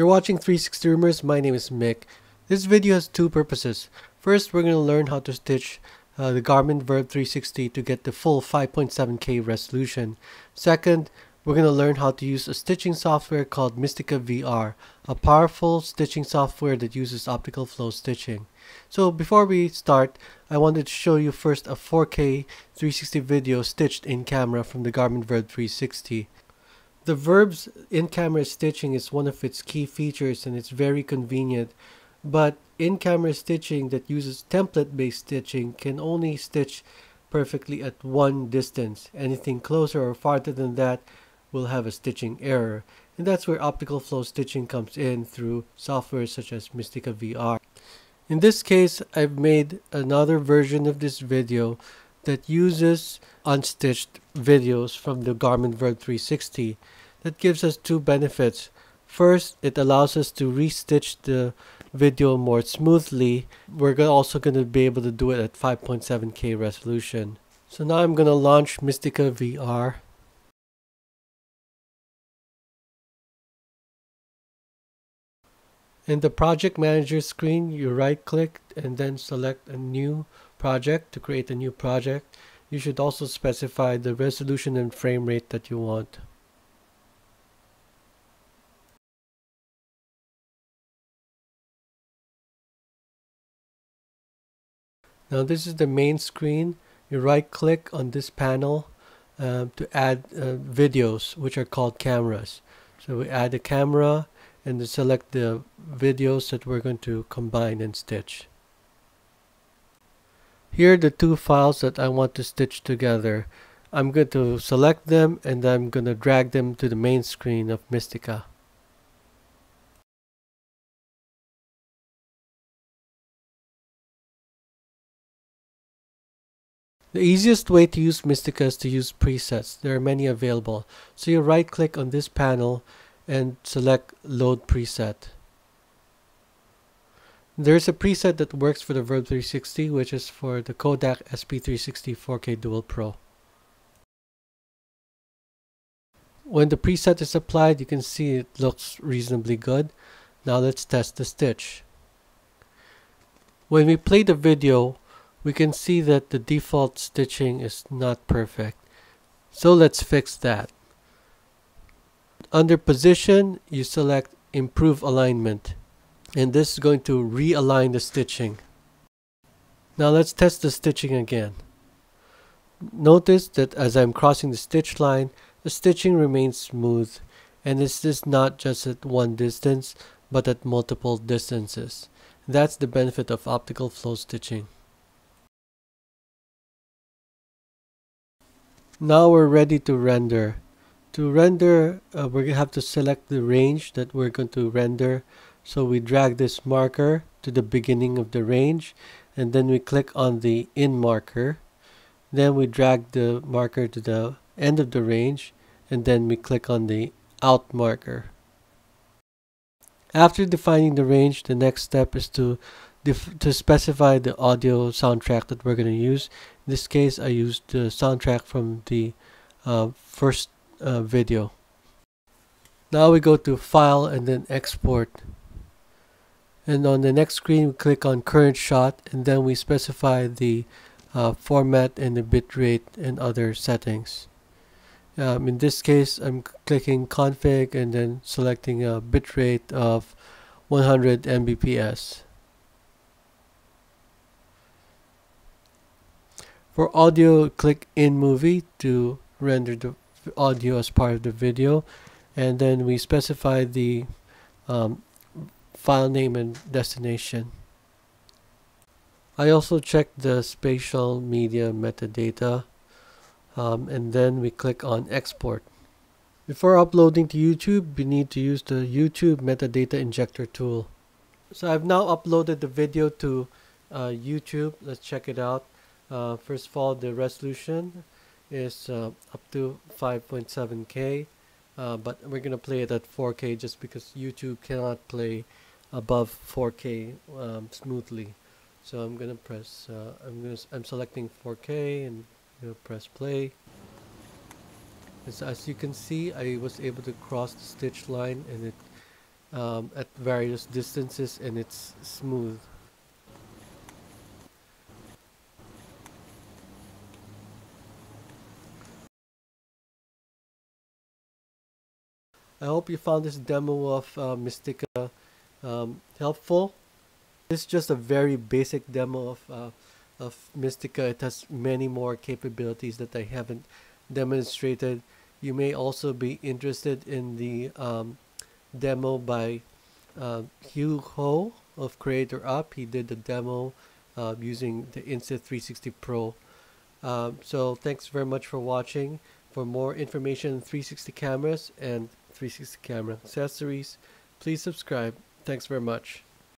You're watching 360 Rumors, my name is Mick. This video has two purposes. First, we're going to learn how to stitch the Garmin Virb 360 to get the full 5.7K resolution. Second, we're going to learn how to use a stitching software called Mistika VR, a powerful stitching software that uses optical flow stitching. So before we start, I wanted to show you first a 4K 360 video stitched in camera from the Garmin Virb 360. The Virb's in-camera stitching is one of its key features and it's very convenient, but in-camera stitching that uses template-based stitching can only stitch perfectly at one distance. Anything closer or farther than that will have a stitching error, and that's where optical flow stitching comes in through software such as Mistika VR. In this case, I've made another version of this video that uses unstitched videos from the Garmin Virb 360. That gives us two benefits. First, it allows us to restitch the video more smoothly. We're also going to be able to do it at 5.7K resolution. So now I'm going to launch Mistika VR. In the project manager screen, you right click and then select a new project to create a new project. You should also specify the resolution and frame rate that you want. Now this is the main screen. You right click on this panel to add videos, which are called cameras. So we add a camera and then select the videos that we're going to combine and stitch. Here are the two files that I want to stitch together. I'm going to select them and I'm going to drag them to the main screen of Mistika. The easiest way to use Mistika is to use presets. There are many available. So you right click on this panel and select Load Preset. There's a preset that works for the Virb 360, which is for the Kodak SP360 4K Dual Pro. When the preset is applied, you can see it looks reasonably good. Now let's test the stitch. When we play the video, we can see that the default stitching is not perfect. So let's fix that. Under Position, you select Improve Alignment. And this is going to realign the stitching. Now let's test the stitching again. Notice that as I'm crossing the stitch line, the stitching remains smooth, and it's just not just at one distance but at multiple distances. That's the benefit of optical flow stitching. Now we're ready to render. To render, we're going to have to select the range that we're going to render. So we drag this marker to the beginning of the range, and then we click on the in marker. Then we drag the marker to the end of the range, and then we click on the out marker. After defining the range, the next step is to specify the audio soundtrack that we're going to use. In this case, I used the soundtrack from the first video. Now we go to File and then Export. And on the next screen, we click on Current Shot, and then we specify the format and the bitrate and other settings. In this case, I'm clicking Config and then selecting a bitrate of 100 Mbps. For audio, click In Movie to render the audio as part of the video. And then we specify the file name and destination. I also checked the spatial media metadata, and then we click on Export. Before uploading to YouTube, we need to use the YouTube metadata injector tool. So I've now uploaded the video to YouTube. Let's check it out. First of all, the resolution is up to 5.7K, but we're going to play it at 4K just because YouTube cannot play above 4K smoothly. So I'm going to press, I'm selecting 4K and press play. And so as you can see, I was able to cross the stitch line, and it at various distances, and it's smooth. I hope you found this demo of Mistika helpful. This is just a very basic demo of Mistika. It has many more capabilities that I haven't demonstrated. You may also be interested in the demo by Hugh Ho of CreatorUp. He did the demo using the Insta360 Pro. So thanks very much for watching. For more information on 360 cameras and 360 camera accessories, please subscribe. Thanks very much.